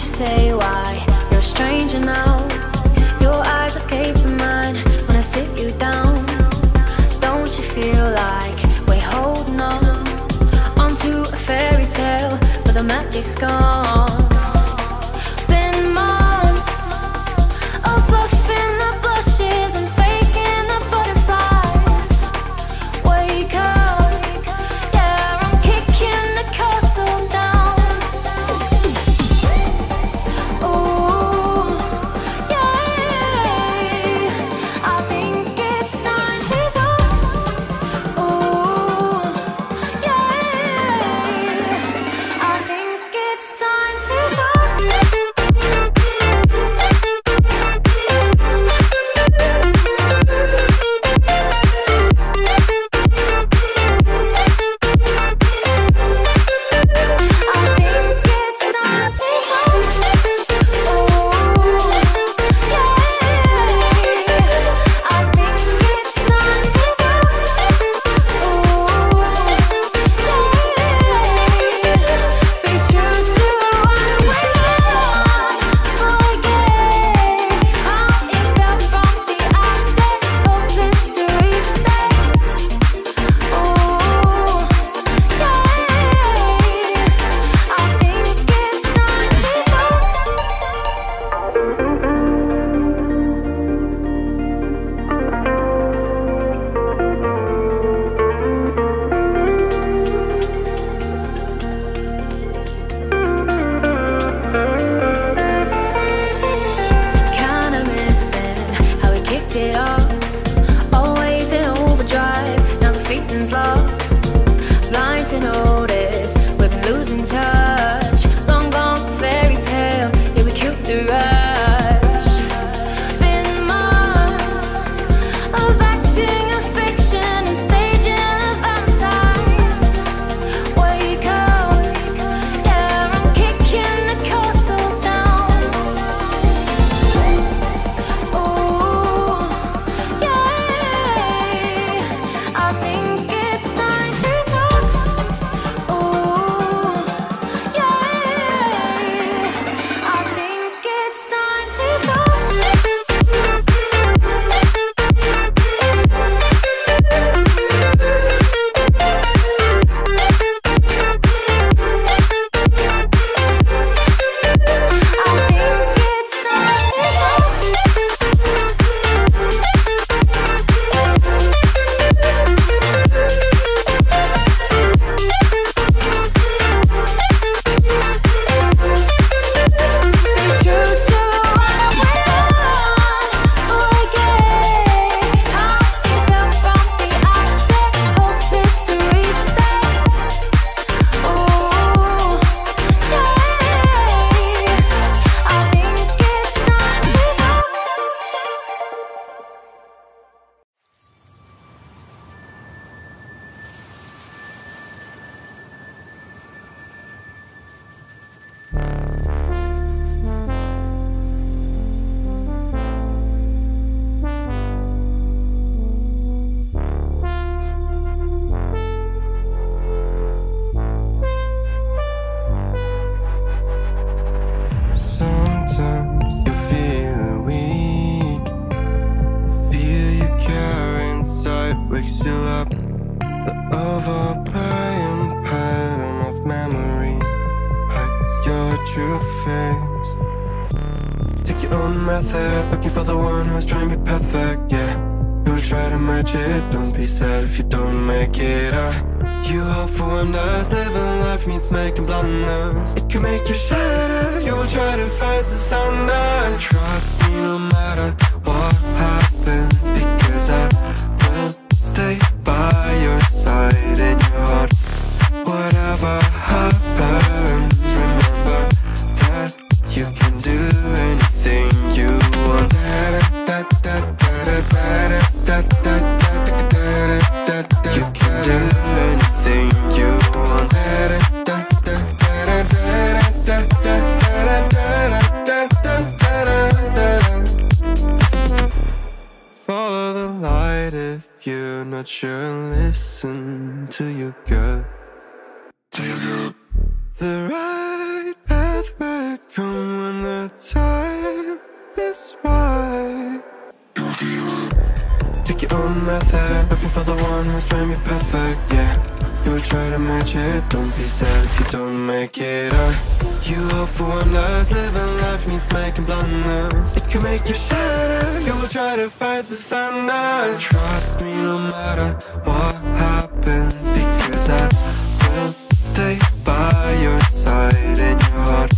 you say why you're a stranger now. Your eyes escaping mine when I sit you down. Don't you feel like we're holding on to a fairy tale, but the magic's gone. Been months of bluffing the blushes and faking the butterflies. Wake up. The right path would come. one who's trying to be perfect, yeah. You will try to match it, don't be sad if you don't make it up. You hope for one last, living life means making blunders. It can make you shatter, you will try to fight the thunder. Trust me no matter what happens, because I will stay by your side in your heart.